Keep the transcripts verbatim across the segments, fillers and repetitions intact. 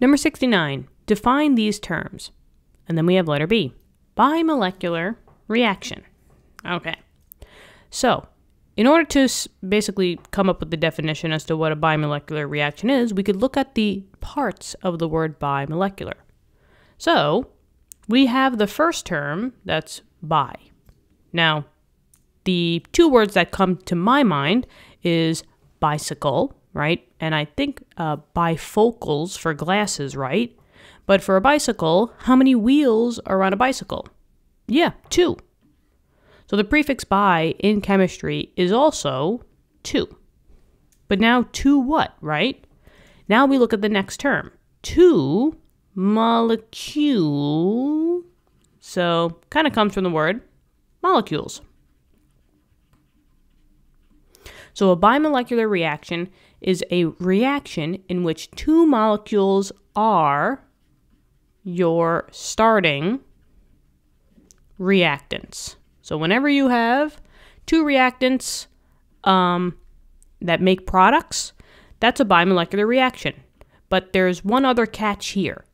Number sixty-nine, define these terms. And then we have letter B, bimolecular reaction. Okay, so in order to basically come up with the definition as to what a bimolecular reaction is, we could look at the parts of the word bimolecular. So we have the first term, that's bi. Now, the two words that come to my mind is bicycle, right? And I think uh, bifocals for glasses, right? But for a bicycle, how many wheels are on a bicycle? Yeah, two. So the prefix bi in chemistry is also two. But now two what, right? Now we look at the next term, two molecule. So kind of comes from the word molecules. So a bimolecular reaction is a reaction in which two molecules are your starting reactants. So whenever you have two reactants um, that make products, that's a bimolecular reaction. But there's one other catch here,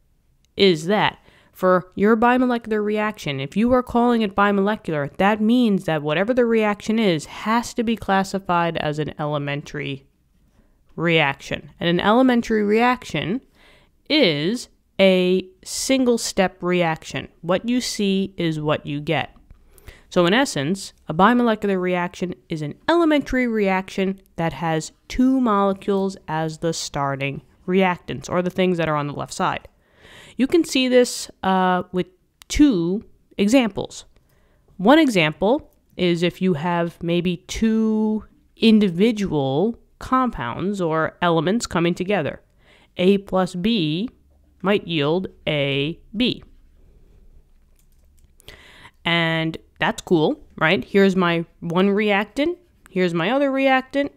is that for your bimolecular reaction, if you are calling it bimolecular, that means that whatever the reaction is has to be classified as an elementary reaction. And an elementary reaction is a single step reaction. What you see is what you get. So in essence, a bimolecular reaction is an elementary reaction that has two molecules as the starting reactants, or the things that are on the left side. You can see this uh, with two examples. One example is if you have maybe two individual compounds or elements coming together. A plus B might yield A B. And that's cool, right? Here's my one reactant, here's my other reactant,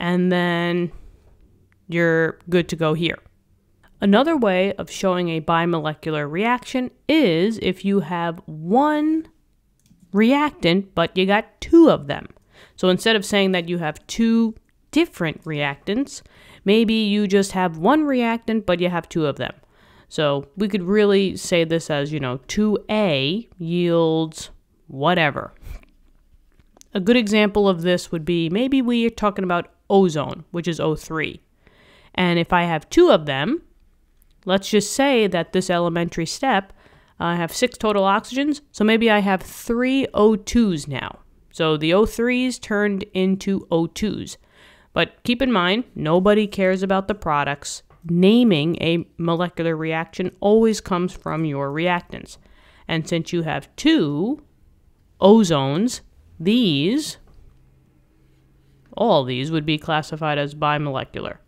and then you're good to go here. Another way of showing a bimolecular reaction is if you have one reactant, but you got two of them. So instead of saying that you have two different reactants, maybe you just have one reactant, but you have two of them. So we could really say this as, you know, two A yields whatever. A good example of this would be maybe we are talking about ozone, which is O three. And if I have two of them, let's just say that this elementary step, uh, I have six total oxygens, so maybe I have three O twos now. So the O threes turned into O twos. But keep in mind, nobody cares about the products. Naming a molecular reaction always comes from your reactants. And since you have two ozones, these, all these would be classified as bimolecular.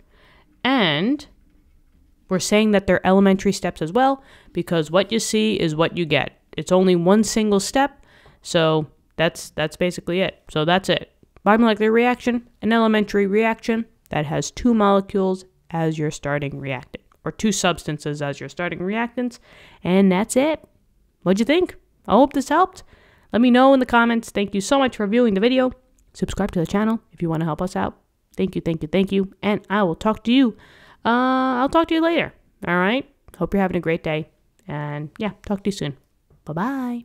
And we're saying that they're elementary steps as well, because what you see is what you get. It's only one single step, so that's that's basically it. So that's it. Bimolecular reaction, an elementary reaction that has two molecules as your starting reactant, or two substances as your starting reactants, and that's it. What'd you think? I hope this helped. Let me know in the comments. Thank you so much for viewing the video. Subscribe to the channel if you want to help us out. Thank you, thank you, thank you, and I will talk to you. Uh, I'll talk to you later, all right? Hope you're having a great day, and yeah, talk to you soon. Bye-bye.